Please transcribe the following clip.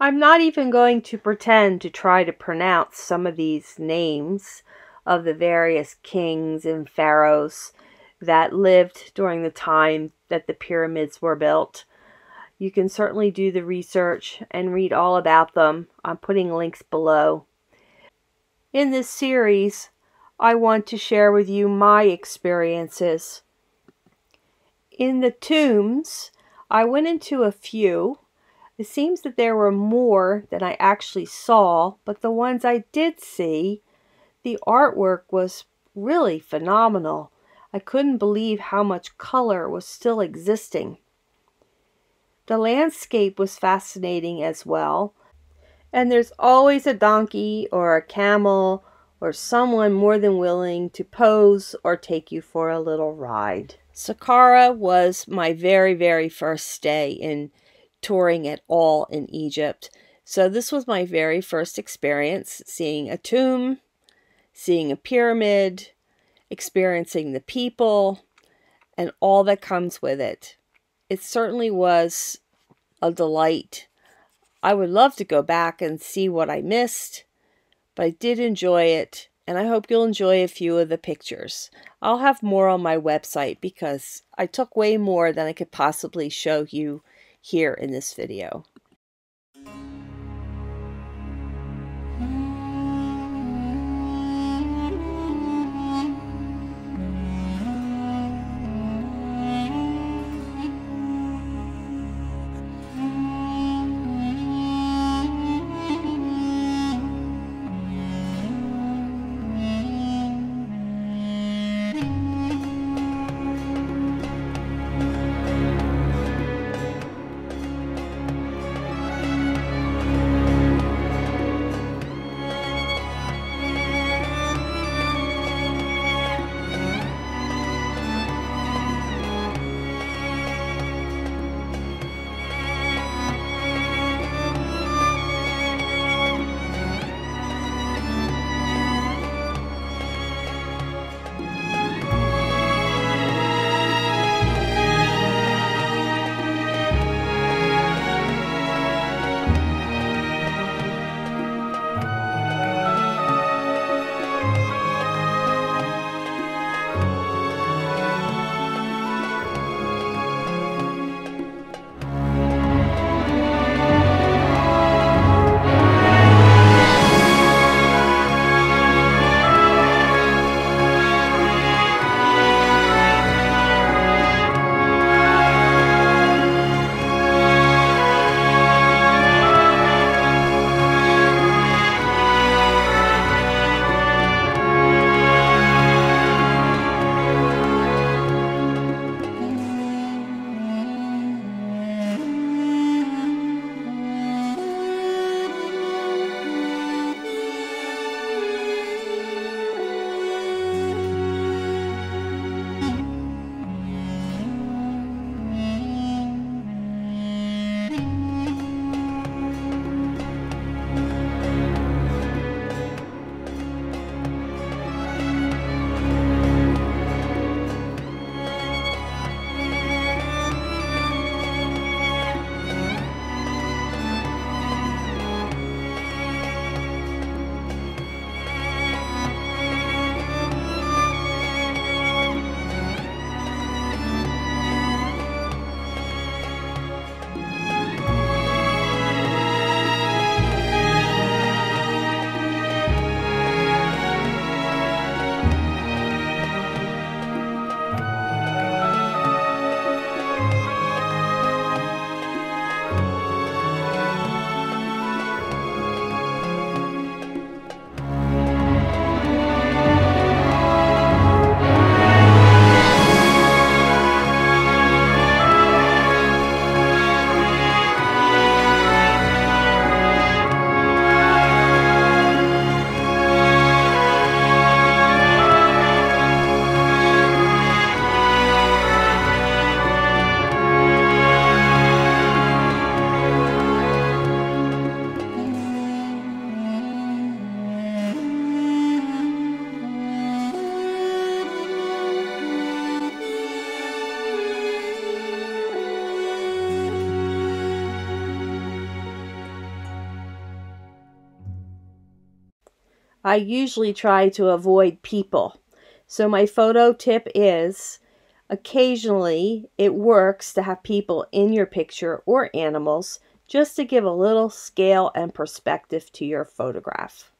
I'm not even going to pretend to try to pronounce some of these names of the various kings and pharaohs that lived during the time that the pyramids were built. You can certainly do the research and read all about them. I'm putting links below. In this series, I want to share with you my experiences. In the tombs, I went into a few. It seems that there were more than I actually saw, but the ones I did see, the artwork was really phenomenal. I couldn't believe how much color was still existing. The landscape was fascinating as well. And there's always a donkey or a camel or someone more than willing to pose or take you for a little ride. Saqqara was my very, very first day in touring at all in Egypt. So this was my very first experience seeing a tomb, seeing a pyramid, experiencing the people, and all that comes with it. It certainly was a delight. I would love to go back and see what I missed, but I did enjoy it, and I hope you'll enjoy a few of the pictures. I'll have more on my website because I took way more than I could possibly show you here in this video. I usually try to avoid people. So my photo tip is, occasionally it works to have people in your picture or animals just to give a little scale and perspective to your photograph.